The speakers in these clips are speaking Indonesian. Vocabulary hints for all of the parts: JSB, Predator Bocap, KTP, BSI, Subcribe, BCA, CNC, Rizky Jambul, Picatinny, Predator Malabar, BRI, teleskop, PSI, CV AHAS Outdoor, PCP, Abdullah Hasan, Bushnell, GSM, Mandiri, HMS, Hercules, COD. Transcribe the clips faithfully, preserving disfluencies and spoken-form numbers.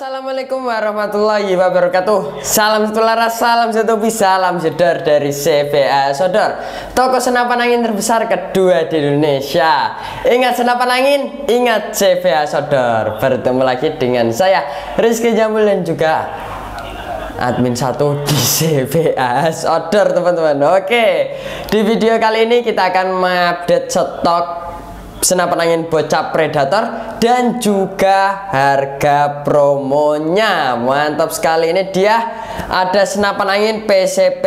Assalamualaikum warahmatullahi wabarakatuh. Salam satu laras, salam satu bis, salam jedor dari C V AHAS Outdoor, toko senapan angin terbesar kedua di Indonesia. Ingat senapan angin, ingat C V AHAS Outdoor. Bertemu lagi dengan saya Rizky Jambul dan juga admin satu di C V AHAS Outdoor, teman-teman. Oke, di video kali ini kita akan mengupdate stok senapan angin bocap Predator dan juga harga promonya. Mantap sekali, ini dia ada senapan angin P C P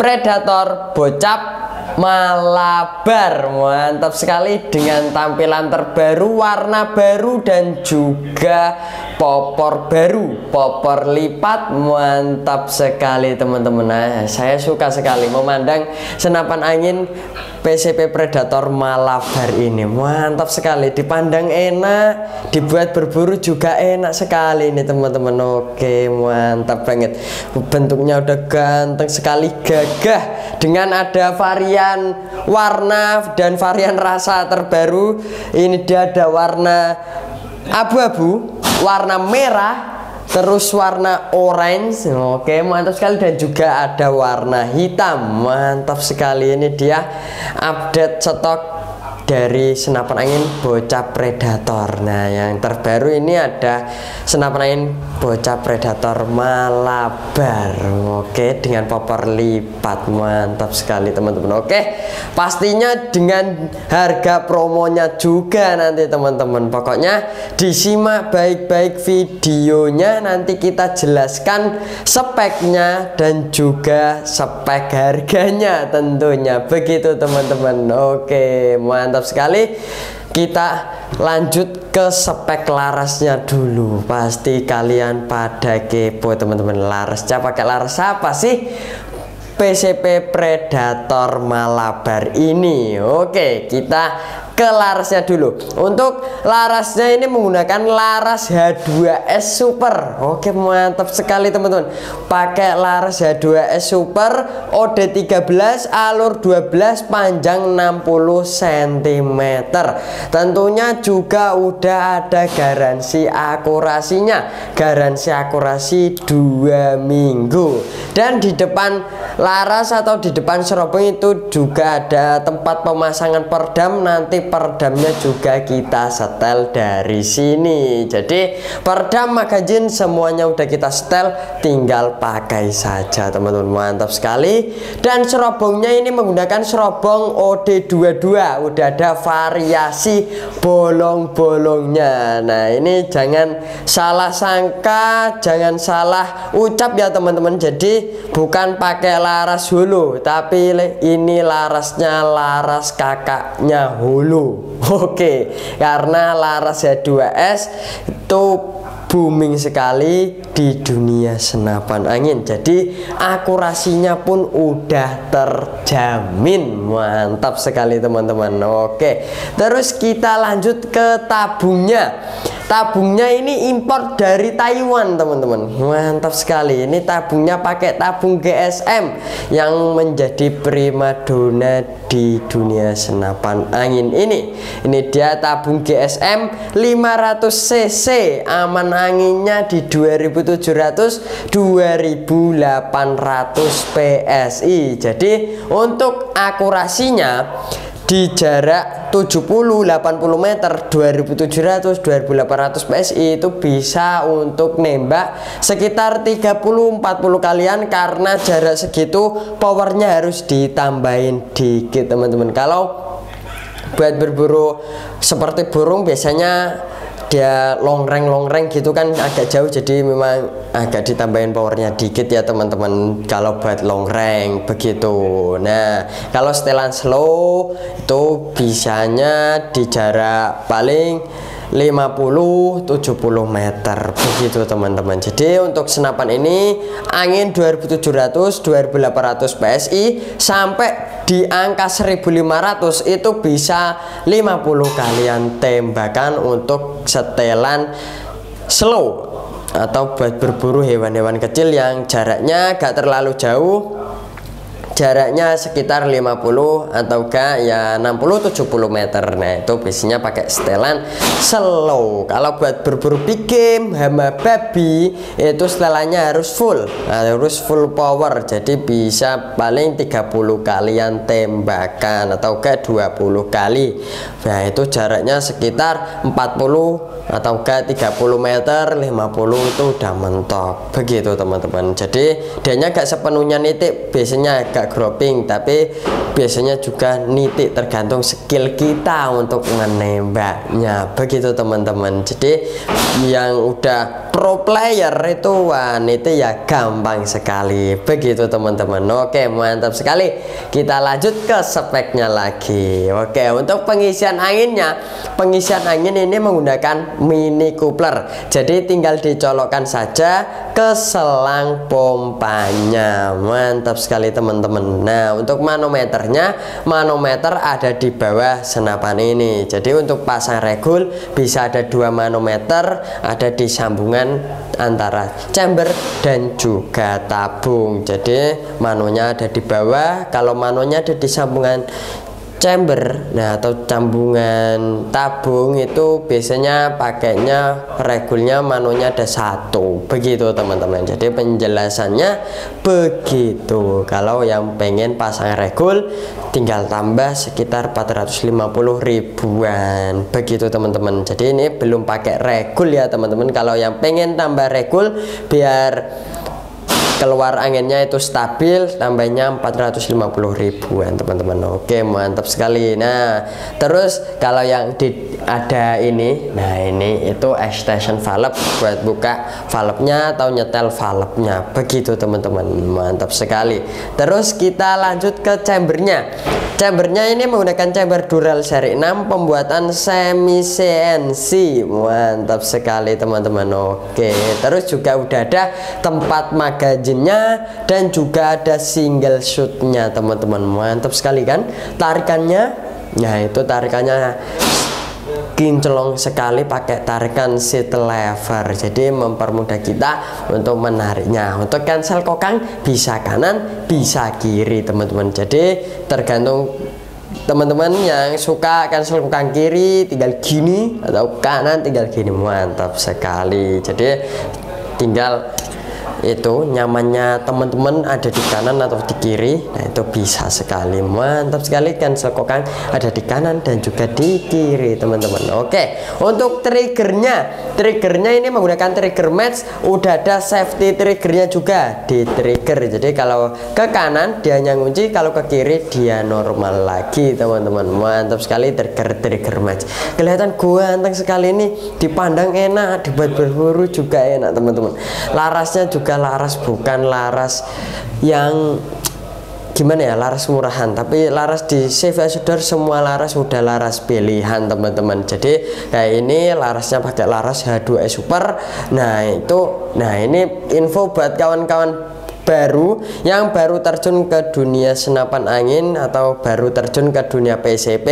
Predator Bocap Malabar. Mantap sekali dengan tampilan terbaru, warna baru dan juga popor baru, popor lipat. Mantap sekali, teman-teman. Nah, saya suka sekali memandang senapan angin P C P Predator Malabar ini. Mantap sekali, dipandang enak, dibuat berburu juga enak sekali ini, teman-teman. Oke, mantap banget. Bentuknya udah ganteng sekali, gagah, dengan ada varian warna dan varian rasa terbaru. Ini dia ada warna abu-abu, warna merah, terus warna orange. Oke, mantap sekali, dan juga ada warna hitam. Mantap sekali, ini dia update stok dari senapan angin bocap Predator. Nah, yang terbaru ini ada senapan angin bocap Predator Malabar. Oke, dengan popor lipat. Mantap sekali, teman-teman. Oke, pastinya dengan harga promonya juga nanti, teman-teman. Pokoknya disimak baik-baik videonya, nanti kita jelaskan speknya dan juga spek harganya tentunya. Begitu, teman-teman. Oke, mantap sekali. Kita lanjut ke spek larasnya dulu. Pasti kalian pada kepo, teman-teman. Larasnya pakai laras apa sih P C P Predator Malabar ini? Oke, kita ke larasnya dulu. Untuk larasnya ini menggunakan laras H dua S Super. Oke, mantap sekali, teman-teman. Pakai laras H dua S Super O D tiga belas alur dua belas panjang enam puluh sentimeter. Tentunya juga udah ada garansi akurasinya. Garansi akurasi dua minggu. Dan di depan laras atau di depan serobong itu juga ada tempat pemasangan perdam. Nanti perdamnya juga kita setel dari sini. Jadi perdam, magazin, semuanya udah kita setel, tinggal pakai saja, teman-teman. Mantap sekali. Dan serobongnya ini menggunakan serobong O D dua puluh dua. Udah ada variasi bolong-bolongnya. Nah, ini jangan salah sangka, jangan salah ucap ya, teman-teman. Jadi bukan pakai laras hulu, tapi ini larasnya laras kakaknya hulu. Oke, karena laras H dua S itu booming sekali di dunia senapan angin, jadi akurasinya pun udah terjamin. Mantap sekali, teman-teman. Oke, terus kita lanjut ke tabungnya. Tabungnya ini impor dari Taiwan, teman-teman. Mantap sekali, ini tabungnya pakai tabung G S M yang menjadi primadona di dunia senapan angin ini. Ini dia tabung G S M lima ratus cc, aman anginnya di dua ribu tujuh ratus dua ribu delapan ratus P S I. Jadi untuk akurasinya di jarak tujuh puluh delapan puluh meter, dua ribu tujuh ratus dua ribu delapan ratus P S I itu bisa untuk nembak sekitar tiga puluh empat puluh kalian. Karena jarak segitu powernya harus ditambahin dikit, teman-teman. Kalau buat berburu seperti burung biasanya dia longreng-longreng gitu kan agak jauh, jadi memang agak ditambahin powernya dikit ya teman-teman kalau buat longreng begitu. Nah kalau setelan slow itu bisanya di jarak paling lima puluh sampai tujuh puluh meter begitu teman-teman. Jadi untuk senapan ini angin dua ribu tujuh ratus sampai dua ribu delapan ratus P S I sampai di angka seribu lima ratus itu bisa lima puluh kalian tembakan untuk setelan slow atau buat berburu hewan-hewan kecil yang jaraknya gak terlalu jauh, jaraknya sekitar lima puluh atau enggak ya enam puluh sampai tujuh puluh meter. Nah itu biasanya pakai setelan slow. Kalau buat berburu big game hama babi itu setelannya harus full, harus full power, jadi bisa paling tiga puluh kalian tembakan atau enggak dua puluh kali. Nah itu jaraknya sekitar empat puluh atau enggak tiga puluh meter, lima puluh itu udah mentok begitu teman-teman. Jadi dianya enggak sepenuhnya nitik, biasanya agak groping, tapi biasanya juga nitik tergantung skill kita untuk menembaknya begitu teman-teman. Jadi yang udah pro player itu wah nitik ya gampang sekali begitu teman-teman. Oke mantap sekali, kita lanjut ke speknya lagi. Oke untuk pengisian anginnya, pengisian angin ini menggunakan mini coupler, jadi tinggal dicolokkan saja ke selang pompanya. Mantap sekali teman-teman. Nah untuk manometernya, manometer ada di bawah senapan ini. Jadi untuk pasang regul bisa ada dua manometer, ada di sambungan antara chamber dan juga tabung. Jadi manonya ada di bawah. Kalau manonya ada di sambungan chamber, nah atau sambungan tabung itu biasanya pakainya regulnya manonya ada satu begitu teman-teman. Jadi penjelasannya begitu. Kalau yang pengen pasang regul tinggal tambah sekitar empat ratus lima puluh ribuan begitu teman-teman. Jadi ini belum pakai regul ya teman-teman. Kalau yang pengen tambah regul biar keluar anginnya itu stabil, tambahnya empat ratus lima puluh ribuan teman-teman. Oke mantap sekali. Nah terus kalau yang di, ada ini, nah ini itu extension valve buat buka valve-nya atau nyetel valve-nya begitu teman-teman. Mantap sekali. Terus kita lanjut ke chambernya. Chambernya ini menggunakan chamber dural seri enam pembuatan semi C N C. Mantap sekali teman-teman. Oke terus juga udah ada tempat magazin dan juga ada single shootnya teman-teman. Mantap sekali kan tarikannya. Nah itu tarikannya kinclong sekali pakai tarikan seat lever, jadi mempermudah kita untuk menariknya. Untuk cancel kokang bisa kanan bisa kiri teman-teman. Jadi tergantung teman-teman yang suka cancel kokang kiri tinggal gini atau kanan tinggal gini. Mantap sekali. Jadi tinggal itu nyamannya teman-teman ada di kanan atau di kiri. Nah itu bisa sekali. Mantap sekali cancel kokang ada di kanan dan juga di kiri teman-teman. Oke untuk triggernya, triggernya ini menggunakan trigger match, udah ada safety triggernya juga di trigger. Jadi kalau ke kanan dia ngunci, kalau ke kiri dia normal lagi teman-teman. Mantap sekali trigger trigger match. Kelihatan ganteng sekali ini, dipandang enak, dibuat berburu juga enak teman-teman. Larasnya juga laras, bukan laras yang gimana ya, laras murahan, tapi laras di C V A H A S Outdoor semua laras udah laras pilihan teman-teman. Jadi kayak ini larasnya pakai laras H dua S Super. Nah itu, nah ini info buat kawan-kawan baru yang baru terjun ke dunia senapan angin atau baru terjun ke dunia P C P.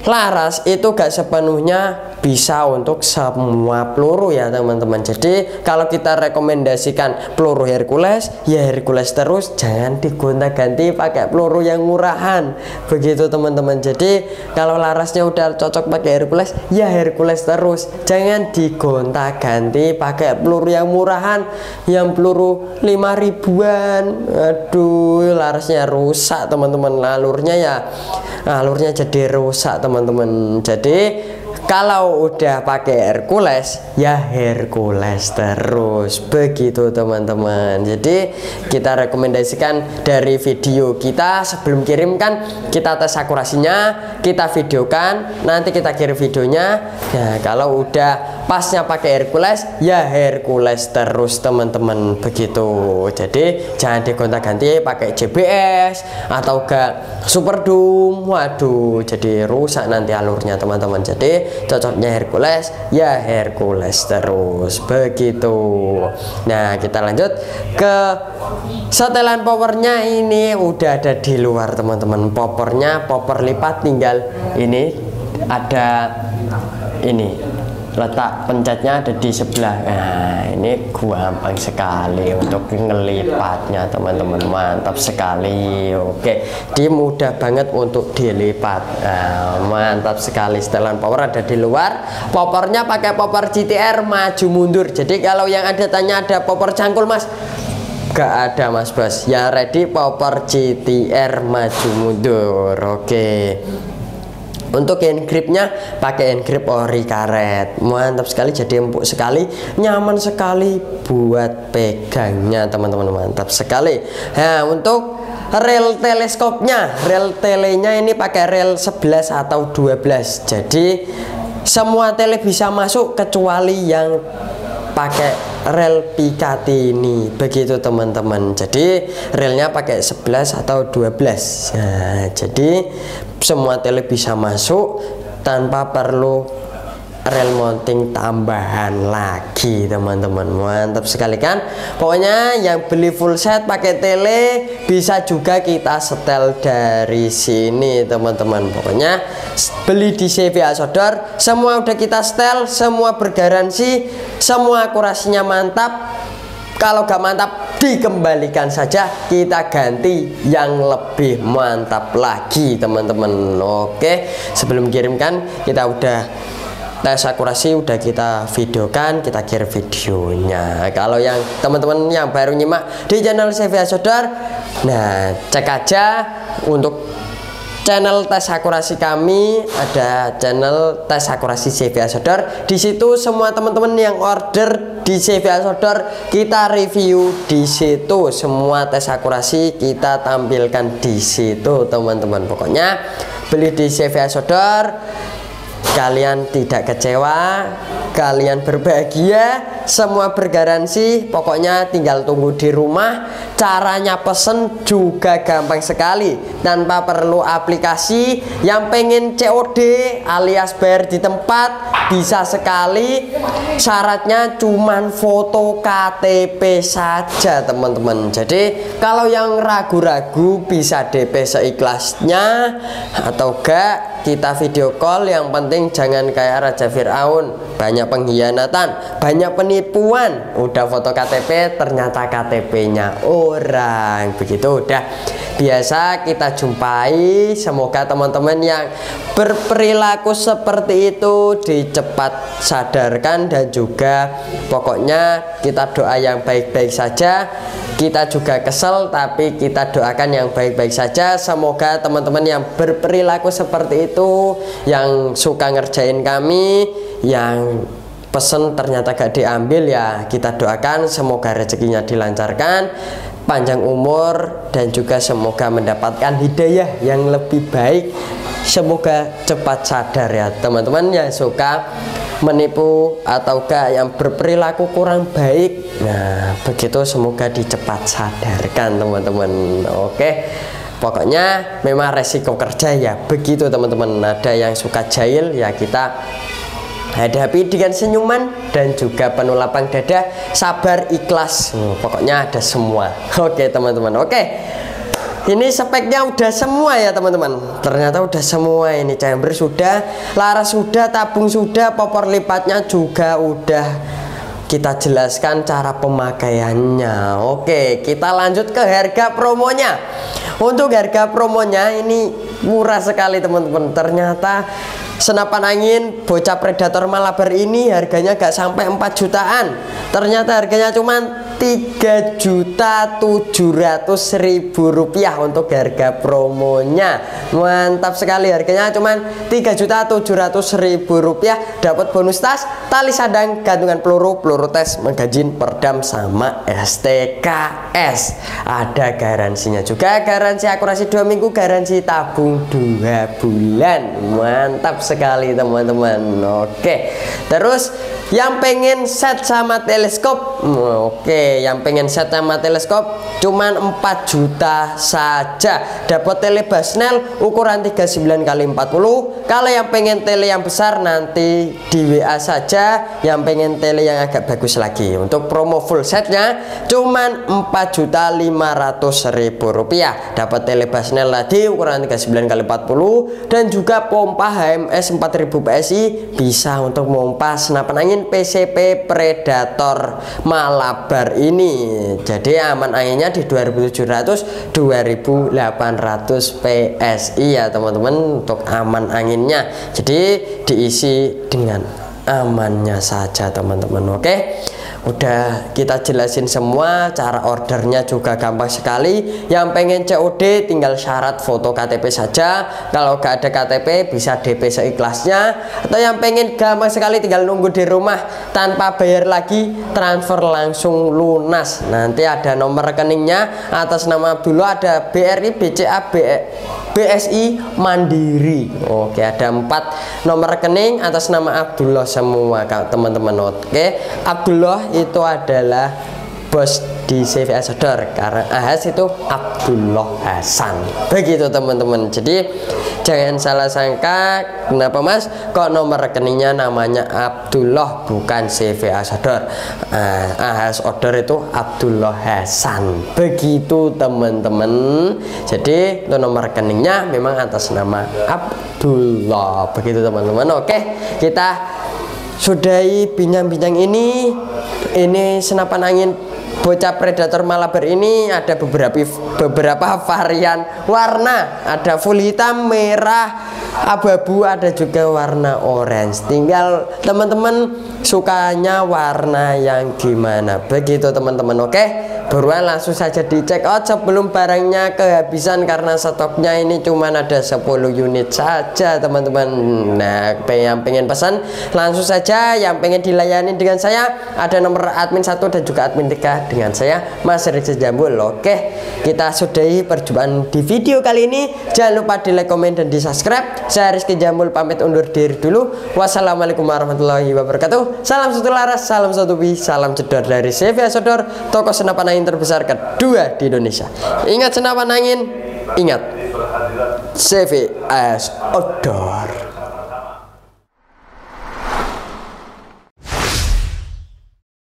Laras itu gak sepenuhnya bisa untuk semua peluru ya teman-teman. Jadi kalau kita rekomendasikan peluru Hercules ya Hercules terus, jangan digonta-ganti pakai peluru yang murahan begitu teman-teman. Jadi kalau larasnya udah cocok pakai Hercules ya Hercules terus, jangan digonta-ganti pakai peluru yang murahan, yang peluru lima ribuan. Aduh larasnya rusak teman-teman, alurnya ya alurnya jadi rusak teman-teman. Jadi Kalau udah pakai Hercules, ya Hercules terus. Begitu teman-teman. Jadi kita rekomendasikan dari video kita sebelum kirimkan, kita tes akurasinya, kita videokan, nanti kita kirim videonya. Nah, kalau udah pasnya pakai Hercules, ya Hercules terus teman-teman. Begitu. Jadi jangan digonta-ganti pakai J B S atau gak Superdome. Waduh, jadi rusak nanti alurnya teman-teman. Jadi cocoknya Hercules ya Hercules terus, begitu. Nah, kita lanjut ke setelan powernya. Ini udah ada di luar teman-teman, powernya, power lipat, tinggal ini ada ini letak pencetnya ada di sebelah. Nah, ini gampang sekali untuk ngelipatnya teman-teman, mantap sekali. Oke, di mudah banget untuk dilipat. Nah, mantap sekali, setelan power ada di luar. Powernya pakai power G T R maju mundur. Jadi kalau yang ada tanya ada power cangkul mas, gak ada mas Bas, ya ready power G T R maju mundur. Oke. Untuk hand gripnya pakai hand grip ori karet, mantap sekali, jadi empuk sekali, nyaman sekali buat pegangnya teman-teman, mantap sekali. Nah, untuk rel teleskopnya, rel telenya ini pakai rel sebelas atau dua belas, jadi semua tele bisa masuk kecuali yang pakai rel Picatinny, begitu teman-teman. Jadi relnya pakai sebelas atau dua belas. Nah, jadi semua tele bisa masuk tanpa perlu rel mounting tambahan lagi teman-teman, mantap sekali kan. Pokoknya yang beli full set pakai tele bisa juga kita setel dari sini teman-teman. Pokoknya beli di C V AHAS Outdoor, semua udah kita setel, semua bergaransi, semua akurasinya mantap. Kalau gak mantap dikembalikan saja, kita ganti yang lebih mantap lagi teman-teman. Oke, sebelum kirimkan kita udah tes akurasi, udah kita videokan, kita kirim videonya. Kalau yang teman-teman yang baru nyimak di channel C V AHAS Outdoor, nah cek aja untuk channel tes akurasi kami, ada channel tes akurasi C V AHAS Outdoor. Di situ semua teman-teman yang order di C V AHAS Outdoor kita review di situ, semua tes akurasi kita tampilkan di situ teman-teman. Pokoknya beli di C V AHAS Outdoor, kalian tidak kecewa, kalian berbahagia, semua bergaransi. Pokoknya tinggal tunggu di rumah. Caranya pesen juga gampang sekali, tanpa perlu aplikasi. Yang pengen C O D alias bayar di tempat bisa sekali. Syaratnya cuman foto K T P saja teman-teman. Jadi kalau yang ragu-ragu bisa D P seikhlasnya atau enggak, kita video call. Yang penting jangan kayak Raja Fir'aun, banyak pengkhianatan, banyak penipuan, udah foto K T P ternyata K T P-nya orang. Begitu udah biasa kita jumpai. Semoga teman-teman yang berperilaku seperti itu dicepat sadarkan, dan juga pokoknya kita doa yang baik-baik saja. Kita juga kesel tapi kita doakan yang baik-baik saja. Semoga teman-teman yang berperilaku seperti itu, yang suka ngerjain kami, yang pesen ternyata gak diambil, ya kita doakan semoga rezekinya dilancarkan, panjang umur, dan juga semoga mendapatkan hidayah yang lebih baik. Semoga cepat sadar ya teman-teman yang suka menipu ataukah yang berperilaku kurang baik. Nah, begitu, semoga dicepat sadarkan teman-teman. Oke, pokoknya memang resiko kerja ya begitu teman-teman. Ada yang suka jahil, ya kita hadapi dengan senyuman dan juga penuh lapang dada, sabar, ikhlas. Hmm, pokoknya ada semua. Oke teman-teman. Oke, ini speknya udah semua ya teman-teman. Ternyata udah semua, ini chamber sudah, laras sudah, tabung sudah, popor lipatnya juga udah kita jelaskan cara pemakaiannya. Oke, kita lanjut ke harga promonya. Untuk harga promonya ini murah sekali teman-teman. Ternyata senapan angin bocah Predator Malabar ini harganya gak sampai empat jutaan. Ternyata harganya cuman tiga juta tujuh ratus ribu rupiah untuk harga promonya. Mantap sekali harganya, cuman tiga juta tujuh ratus ribu rupiah, dapat bonus tas, tali sandang, gantungan peluru, peluru tes, magazin, perdam sama S T K S. Ada garansinya juga, garansi akurasi dua minggu, garansi tabung dua bulan. Mantap sekali teman-teman. Oke. Terus yang pengen set sama teleskop, oke, yang pengen set sama teleskop cuman empat juta saja, dapat tele Bushnell ukuran tiga puluh sembilan kali empat puluh. Kalau yang pengen tele yang besar nanti di W A saja, yang pengen tele yang agak bagus lagi. Untuk promo full setnya cuman empat juta lima ratus ribu rupiah, dapat tele Bushnell tadi ukuran tiga puluh sembilan kali empat puluh dan juga pompa H M S empat ribu P S I, bisa untuk pompa senapan angin P C P Predator Malabar ini. Jadi aman anginnya di dua ribu tujuh ratus sampai dua ribu delapan ratus P S I ya teman-teman, untuk aman anginnya. Jadi diisi dengan amannya saja teman-teman. Oke, udah kita jelasin semua, cara ordernya juga gampang sekali. Yang pengen C O D tinggal syarat foto K T P saja, kalau gak ada K T P bisa D P seikhlasnya. Atau yang pengen gampang sekali tinggal nunggu di rumah tanpa bayar lagi, transfer langsung lunas. Nanti ada nomor rekeningnya atas nama Abdullah, ada B R I, B C A, B S I, Mandiri. Oke, ada empat nomor rekening atas nama Abdullah semua teman-teman. Oke, Abdullah itu adalah bos di C V AHAS Outdoor, karena AHAS itu Abdullah Hasan, begitu teman-teman. Jadi jangan salah sangka, kenapa mas kok nomor rekeningnya namanya Abdullah bukan C V AHAS Outdoor. AHAS Outdoor itu Abdullah Hasan, begitu teman-teman. Jadi itu nomor rekeningnya memang atas nama Abdullah, begitu teman-teman. Oke, kita sudahi bincang-bincang ini. Ini senapan angin bocap Predator Malabar ini ada beberapa beberapa varian warna, ada full hitam, merah, abu-abu, ada juga warna orange. Tinggal teman-teman sukanya warna yang gimana, begitu teman-teman. Oke, buruan langsung saja di check out sebelum barangnya kehabisan, karena stoknya ini cuman ada sepuluh unit saja teman-teman. Nah, yang pengen pesan langsung saja, yang pengen dilayani dengan saya ada nomor admin satu dan juga admin tiga dengan saya Mas Rizky Jambul. Oke, kita sudahi perjumpaan di video kali ini. Jangan lupa di like, komen, dan di subscribe. Saya Rizky Jambul pamit undur diri dulu. Wassalamualaikum warahmatullahi wabarakatuh. Salam satu laras, salam satu bi, salam jedor dari C V AHAS Outdoor, toko senapan angin terbesar kedua di Indonesia. Ingat senapan angin, ingat C V AHAS Outdoor.